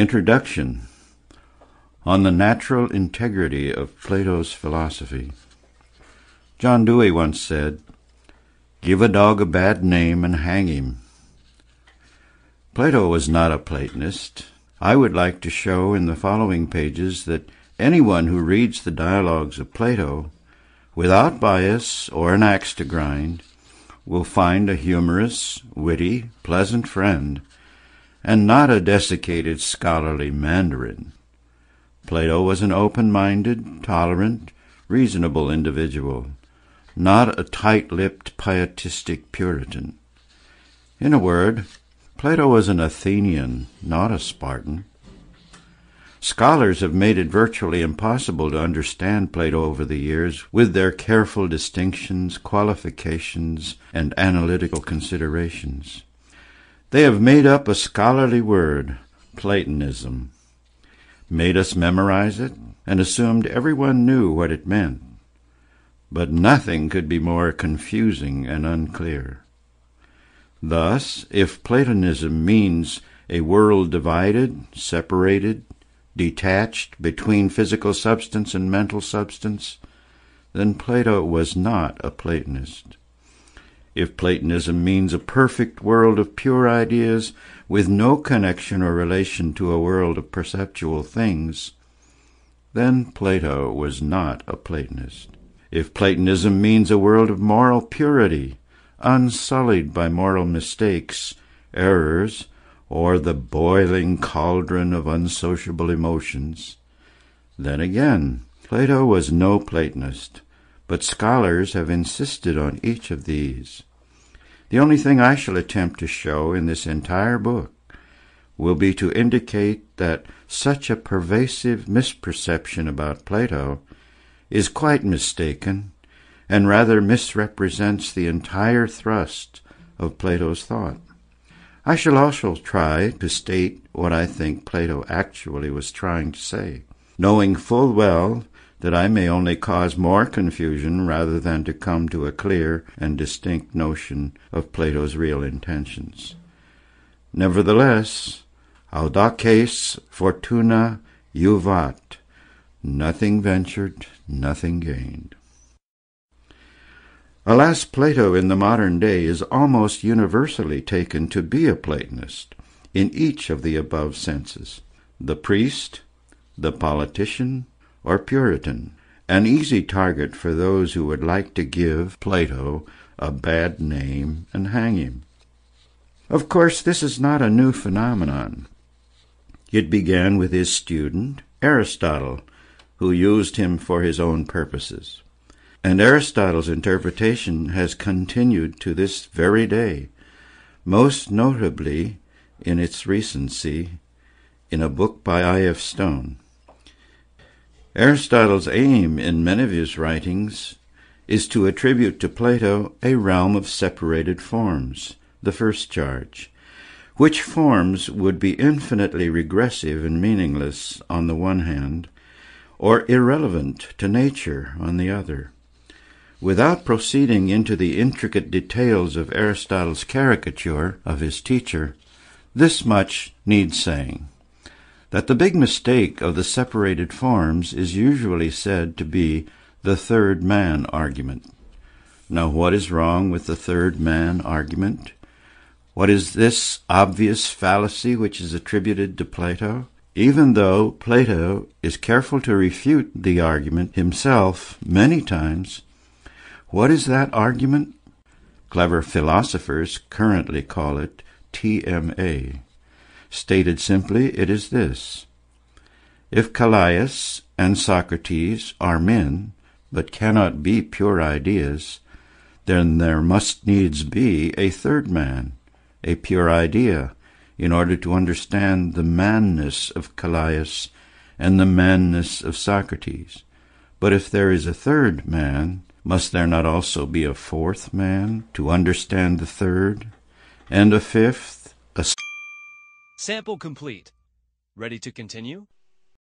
Introduction on the natural integrity of Plato's philosophy. John Dewey once said, "Give a dog a bad name and hang him." Plato was not a Platonist. I would like to show in the following pages that anyone who reads the dialogues of Plato, without bias or an axe to grind, will find a humorous, witty, pleasant friend, and not a desiccated scholarly mandarin. Plato was an open-minded, tolerant, reasonable individual, not a tight-lipped, pietistic Puritan. In a word, Plato was an Athenian, not a Spartan. Scholars have made it virtually impossible to understand Plato over the years with their careful distinctions, qualifications, and analytical considerations. They have made up a scholarly word, Platonism, made us memorize it, and assumed everyone knew what it meant. But nothing could be more confusing and unclear. Thus, if Platonism means a world divided, separated, detached between physical substance and mental substance, then Plato was not a Platonist. If Platonism means a perfect world of pure ideas with no connection or relation to a world of perceptual things, then Plato was not a Platonist. If Platonism means a world of moral purity, unsullied by moral mistakes, errors, or the boiling cauldron of unsociable emotions, then again, Plato was no Platonist, but scholars have insisted on each of these. The only thing I shall attempt to show in this entire book will be to indicate that such a pervasive misperception about Plato is quite mistaken, and rather misrepresents the entire thrust of Plato's thought. I shall also try to state what I think Plato actually was trying to say, knowing full well that I may only cause more confusion rather than to come to a clear and distinct notion of Plato's real intentions. Nevertheless, audaces fortuna juvat, nothing ventured, nothing gained. Alas, Plato in the modern day is almost universally taken to be a Platonist in each of the above senses: the priest, the politician, or Puritan, an easy target for those who would like to give Plato a bad name and hang him. Of course, this is not a new phenomenon. It began with his student, Aristotle, who used him for his own purposes. And Aristotle's interpretation has continued to this very day, most notably in its recency in a book by I.F. Stone. Aristotle's aim in many of his writings is to attribute to Plato a realm of separated forms, the first charge, which forms would be infinitely regressive and meaningless on the one hand, or irrelevant to nature on the other. Without proceeding into the intricate details of Aristotle's caricature of his teacher, this much needs saying, that the big mistake of the separated forms is usually said to be the third man argument. Now, what is wrong with the third man argument? What is this obvious fallacy which is attributed to Plato? Even though Plato is careful to refute the argument himself many times, what is that argument? Clever philosophers currently call it TMA. Stated simply, it is this: if Callias and Socrates are men, but cannot be pure ideas, then there must needs be a third man, a pure idea, in order to understand the manness of Callias and the manness of Socrates. But if there is a third man, must there not also be a fourth man to understand the third, and a fifth? Sample complete. Ready to continue?